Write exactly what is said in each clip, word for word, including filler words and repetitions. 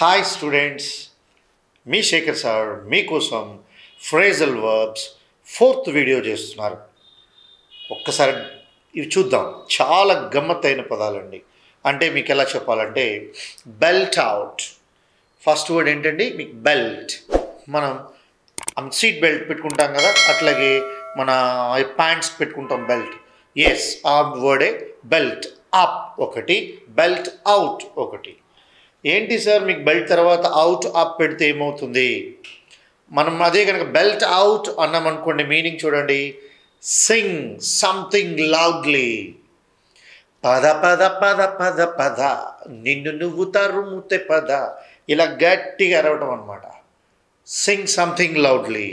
Hi students, మీ Shekhar sir మీకోసం phrasal verbs fourth video చేస్తున్నారు. ఒక్కసారి ఇవి చూద్దాం. చాలా గమ్మత్తైన పదాలండి. అంటే మీకు ఎలా చెప్పాలంటే బెల్ట్ అవుట్. ఫస్ట్ వర్డ్ ఏంటండి మీకు బెల్ట్. మనం సీట్ బెల్ట్ పెట్టుకుంటాం కదా, అట్లాగే మన ప్యాంట్స్ పెట్టుకుంటాం బెల్ట్. ఎస్, ఆ వర్డే బెల్ట్ అప్ ఒకటి, బెల్ట్ అవుట్ ఒకటి. ఏంటి సార్ మీకు బెల్ట్ తర్వాత అవుట్ అప్ పెడితే ఏమవుతుంది? మనం అదే కనుక బెల్ట్ అవుట్ అన్నాం అనుకోండి, మీనింగ్ చూడండి, సింగ్ సంథింగ్ లౌడ్లీ, పద పద పద పద పద నిన్ను నువ్వు తరుముతే పద, ఇలా గట్టిగా అరవడం అనమాట, సింగ్ సంథింగ్ లౌడ్లీ.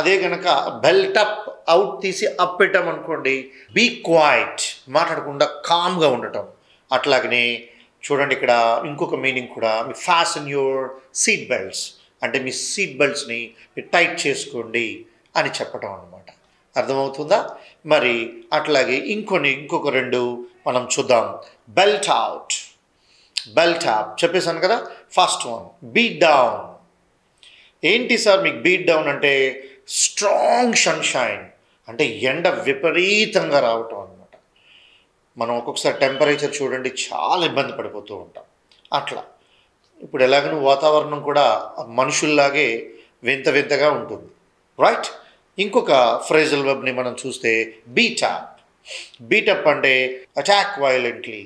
అదే కనుక బెల్ట్ అప్ అవుట్ తీసి అప్ పెట్టాం అనుకోండి, బీ క్వైట్, మాట్లాడకుండా కామ్గా ఉండటం. అట్లాగనే చూడండి ఇక్కడ ఇంకొక మీనింగ్ కూడా, మీ ఫ్యాషన్ యువర్ సీట్ బెల్ట్స్ అంటే మీ సీట్ బెల్ట్స్ని టైట్ చేసుకోండి అని చెప్పటం అనమాట. అర్థమవుతుందా? మరి అట్లాగే ఇంకొన్ని ఇంకొక రెండు మనం చూద్దాం. బెల్ట్ అవుట్, బెల్ట్ అప్ చెప్పేశాను కదా. First one beat down. ఏంటి సార్ మీకు బీట్ డౌన్ అంటే స్ట్రాంగ్ సన్షైన్, అంటే ఎండ విపరీతంగా రావటం అనమాట. మనం ఒక్కొక్కసారి టెంపరేచర్ చూడండి చాలా ఇబ్బంది పడిపోతూ ఉంటాం. అట్లా ఇప్పుడు ఎలాగనూ వాతావరణం కూడా మనుషుల్లాగే వింత వింతగా ఉంటుంది, రైట్? ఇంకొక ఫ్రేజల్ వెబ్ని మనం చూస్తే బీట్ అప్. బీట్ అప్ అంటే అటాక్ వైలెంట్లీ,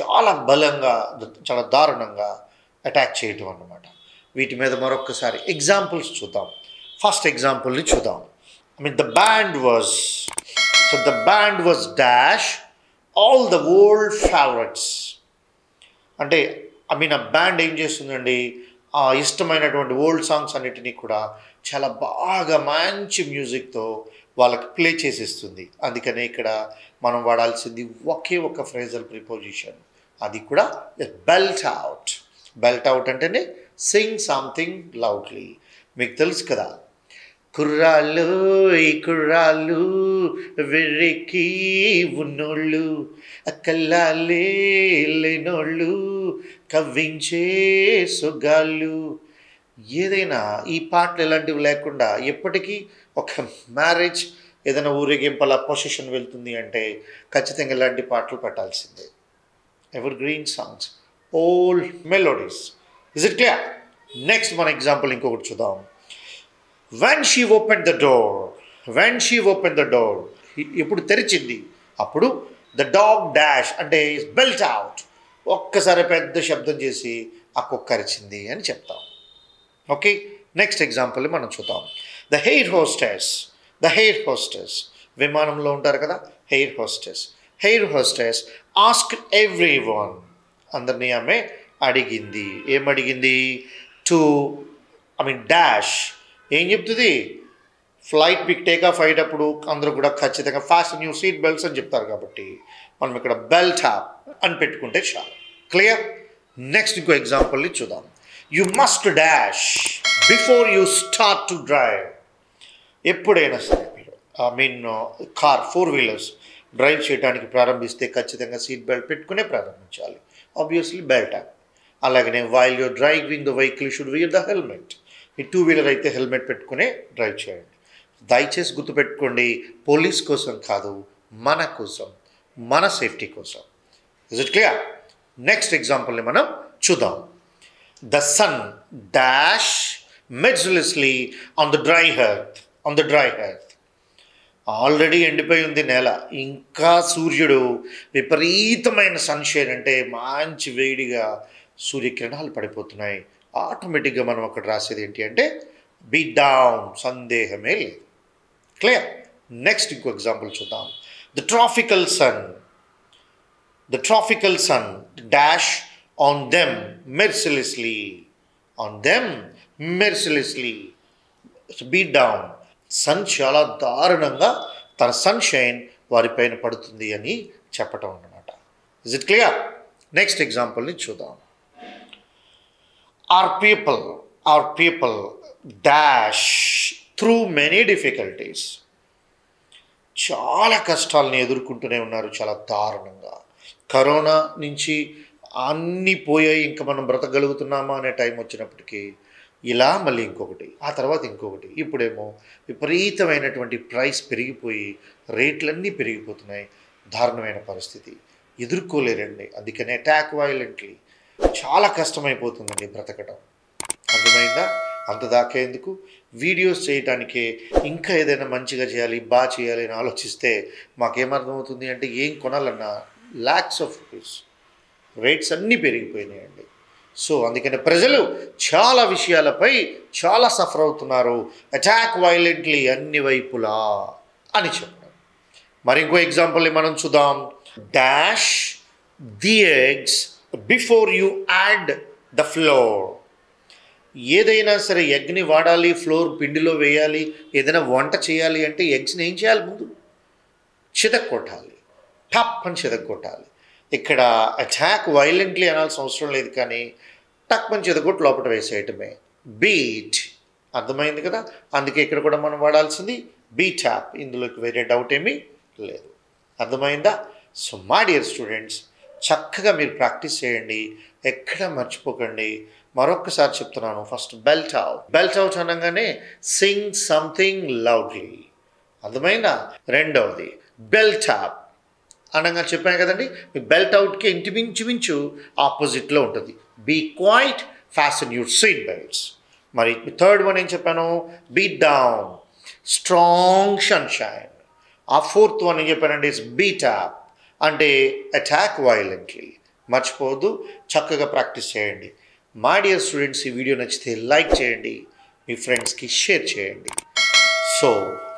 చాలా బలంగా చాలా దారుణంగా అటాక్ చేయటం అన్నమాట. వీటి మీద మరొకసారి ఎగ్జాంపుల్స్ చూద్దాం. ఫస్ట్ ఎగ్జాంపుల్ని చూద్దాం. I mean the band was, so the band was dash all the world favourites. అంటే ఐ మీన్ ఆ బ్యాండ్ ఏం చేస్తుందండి, ఆ ఇష్టమైనటువంటి ఓల్డ్ సాంగ్స్ అన్నిటినీ కూడా చాలా బాగా మంచి మ్యూజిక్తో వాళ్ళకి ప్లే చేసేస్తుంది. అందుకనే ఇక్కడ మనం వాడాల్సింది ఒకే ఒక ఫ్రేజల్ ప్రిపోజిషన్, అది కూడా బెల్ట్ అవుట్. బెల్ట్ అవుట్ అంటేనే సింగ్ సంథింగ్ లౌడ్లీ. మీకు తెలుసు కదా, కుర్రాళ్ళు ఈ కుర్రాళ్ళు వెర్రెకి ఉన్నోళ్ళు, అక్కల్లాలే లేనోళ్ళు కవ్వించే సుగాళ్ళు. ఏదైనా ఈ పాటలు ఇలాంటివి లేకుండా ఎప్పటికీ ఒక మ్యారేజ్ ఏదైనా ఊరేగింపల పొజిషన్ వెళ్తుంది అంటే ఖచ్చితంగా ఇలాంటి పాటలు పెట్టాల్సిందే. Evergreen songs, old melodies. Is it clear? Next మన ఎగ్జాంపుల్ ఇంకొకటి చూద్దాం. When she open the door, when she open the door, ఇప్పుడు తెరిచింది, అప్పుడు ద డాగ్ డాష్ అంటే బెల్ట్ అవుట్. ఒక్కసారి పెద్ద శబ్దం చేసి ఆ కుక్క అరిచింది అని చెప్తాం. ఓకే, నెక్స్ట్ ఎగ్జాంపుల్ మనం చూద్దాం. The air hostess, the air hostess విమానంలో ఉంటారు కదా air hostess. Air hostess ask every one, అందరినీ ఆమె అడిగింది. ఏమడిగింది? To I mean dash. ఏం చెప్తుంది? ఫ్లైట్ మీకు టేక్ ఆఫ్ అయ్యేటప్పుడు అందరూ కూడా ఖచ్చితంగా ఫాస్ట్ న్యూ సీట్ బెల్ట్స్ అని చెప్తారు, కాబట్టి మనం ఇక్కడ బెల్ట్ అప్ అని పెట్టుకుంటే చాలు. క్లియర్? నెక్స్ట్ ఇంకో ఎగ్జాంపుల్ని చూద్దాం. You must dash before you start to drive. ఎప్పుడైనా సరే మీరు I mean car four wheelers drive చేయడానికి ప్రారంభిస్తే ఖచ్చితంగా సీట్ బెల్ట్ పెట్టుకునే ప్రారంభించాలి, ఆబ్వియస్లీ బెల్ట్ అప్. అలాగనే while your driving the vehicle should wear the helmet. ఈ టూ వీలర్ అయితే హెల్మెట్ పెట్టుకునే డ్రైవ్ చేయండి. దయచేసి గుర్తుపెట్టుకోండి, పోలీస్ కోసం కాదు, మన కోసం, మన సేఫ్టీ కోసం. Is it clear? నెక్స్ట్ ఎగ్జాంపుల్ని మనం చూద్దాం. The sun dash mercilessly on the dry earth, on the dry earth. Already ఎండిపోయి ఉంది నేల, ఇంకా సూర్యుడు విపరీతమైన సన్షైన్ అంటే మంచి వేడిగా సూర్యకిరణాలు పడిపోతున్నాయి. ఆటోమేటిక్గా మనం అక్కడ రాసేది ఏంటి అంటే బీ డౌన్, సందేహమే లేదు. క్లియర్? నెక్స్ట్ ఇంకో ఎగ్జాంపుల్ చూద్దాం. The tropical sun, the tropical sun dash on them mercilessly, on them mercilessly be down. Sun చాలా దారుణంగా తన సన్షైన్ వారిపైన పడుతుంది అని చెప్పటం అన్నమాట. Is it clear? నెక్స్ట్ ఎగ్జాంపుల్ని చూద్దాం. Our people, our people dash through many difficulties. చాలా కష్టాలను ఎదుర్కొంటూనే ఉన్నారు, చాలా దారుణంగా. కరోనా నుంచి అన్నీ పోయాయి ఇంకా మనం బ్రతకగలుగుతున్నామా అనే టైం వచ్చినప్పటికీ ఇలా మళ్ళీ ఇంకొకటి ఆ తర్వాత ఇంకొకటి ఇప్పుడేమో విపరీతమైనటువంటి ప్రైస్ పెరిగిపోయి రేట్లన్నీ పెరిగిపోతున్నాయి. దారుణమైన పరిస్థితి ఎదుర్కోలేరండి. అందుకనే అటాక్ వైలెంట్లీ చాలా కష్టమైపోతుందండి బ్రతకడం. అర్థమైందా? అంత దాకేందుకు వీడియోస్ చేయటానికే ఇంకా ఏదైనా మంచిగా చేయాలి బాగా చేయాలి అని ఆలోచిస్తే మాకేమర్థమవుతుంది అంటే ఏం కొనాలన్నా ల్యాక్స్ ఆఫ్ రూపీస్ రేట్స్ అన్నీ పెరిగిపోయినాయండి. సో అందుకని ప్రజలు చాలా విషయాలపై చాలా సఫర్ అవుతున్నారు. అటాక్ వైలెంట్లీ అన్ని వైపులా అని చెప్పడం. మరి ఇంకో ఎగ్జాంపుల్ని మనం చూద్దాం. Dash the eggs before you add the flour. ఏదైనా సరే ఎగ్ని వాడాలి, ఫ్లోర్ పిండిలో వేయాలి, ఏదైనా వంట చేయాలి అంటే ఎగ్స్ని ఏం చేయాలి? ముందు చితక్కొట్టాలి, టప్ అని చితక్కొట్టాలి. ఇక్కడ అటాక్ వైలెంట్లీ అనాల్సిన అవసరం లేదు, కానీ టక్ అని చితకొట్టు లోపల వేసేయటమే బీట్. అర్థమైంది కదా? అందుకే ఇక్కడ కూడా మనం వాడాల్సింది బీట్ యాప్. ఇందులోకి వేరే డౌట్ ఏమీ లేదు. అర్థమైందా? సో మై డియర్ స్టూడెంట్స్, చక్కగా మీరు ప్రాక్టీస్ చేయండి, ఎక్కడ మర్చిపోకండి. మరొక్కసారి చెప్తున్నాను, first belt out. Belt out అనగానే సింగ్ సంథింగ్ లౌడ్లీ. అర్థమైందా? రెండవది బెల్ట్ అప్ అనగా చెప్పాను కదండి, బెల్ట్ అవుట్కి ఇంచుమించుమించు ఆపోజిట్లో ఉంటుంది. Be quiet, fasten your seat belts. మరి థర్డ్ వన్ ఏం చెప్పాను? Beat down, strong sunshine. ఆ ఫోర్త్ వన్ ఏం చెప్పానండి? ఇట్స్ బీట్ అప్ అంటే అటాక్ వైలెంట్లీ. మర్చిపోవద్దు, చక్కగా ప్రాక్టీస్ చేయండి. మై డియర్ స్టూడెంట్స్, ఈ వీడియో నచ్చితే లైక్ చేయండి, మీ ఫ్రెండ్స్కి షేర్ చేయండి. సో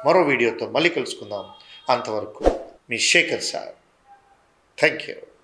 మరో వీడియోతో మళ్ళీ కలుసుకుందాం. అంతవరకు మీ శేఖర్ సార్. Thank you.